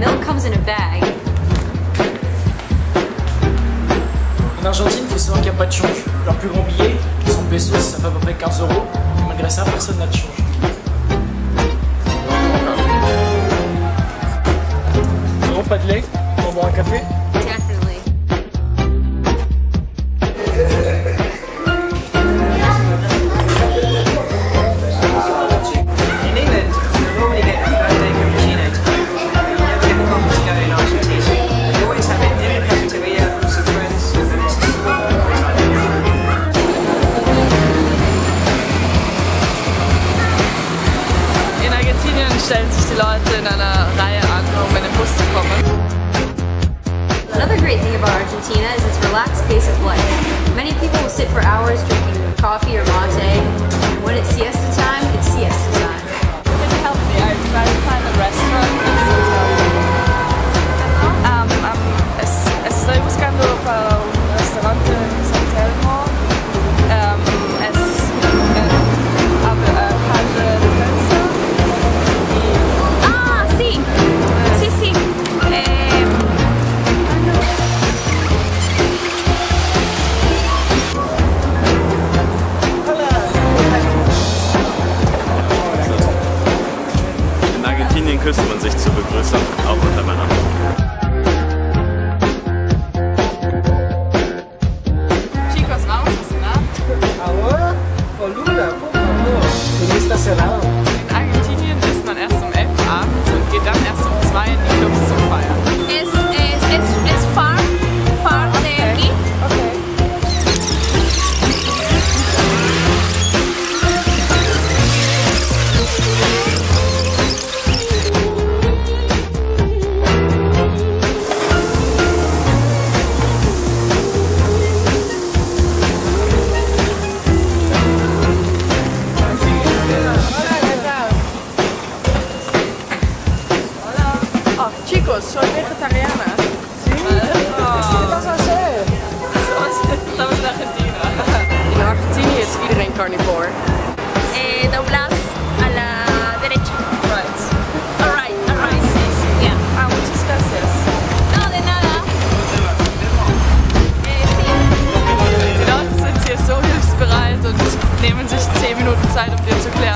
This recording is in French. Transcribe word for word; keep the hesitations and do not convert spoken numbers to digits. Milk comes in a bag. En Argentine, il faut savoir qu'il n'y a pas de change. Leur plus grand billet, son pesos, ça fait à peu près quinze euros. Malgré ça, personne n'a de change. Non, pas de lait, on boit un café. Definitely. Stellen sich die Leute in einer Reihe an, um in den Bus zu kommen. Another great thing about Argentina is its relaxed pace of life. Many people will sit for hours drinking coffee or latte. And when it's siesta time, it's siesta time. Pretty healthy. I try to find a restaurant in this hotel. Um, um, es, estoy buscando para un restaurante en este hotel. Um, es, eh, aber äh, kann, küsst man sich zur Begrüßung, auch unter Männern. Chicos, vamos a cenar. Ahora, por Lula, por favor. Du bist das Cerrado. In Argentinien isst man erst um elf abends und geht dann erst um zwei in die Clubs zum Feiern. Es, es, es, es far, far de aquí. Okay. Soy vegetariana. ¿Sí? Oh. ¿Qué vas a hacer? Estamos en Argentina. In Argentina is iedereen carnivore. Eh, doblas a la derecha. Right. Alright, alright. Yeah. Ah, muchas gracias. No, de nada. Die Leute sind hier so hilfsbereit und nehmen sich zehn Minuten Zeit, um dir zu klären.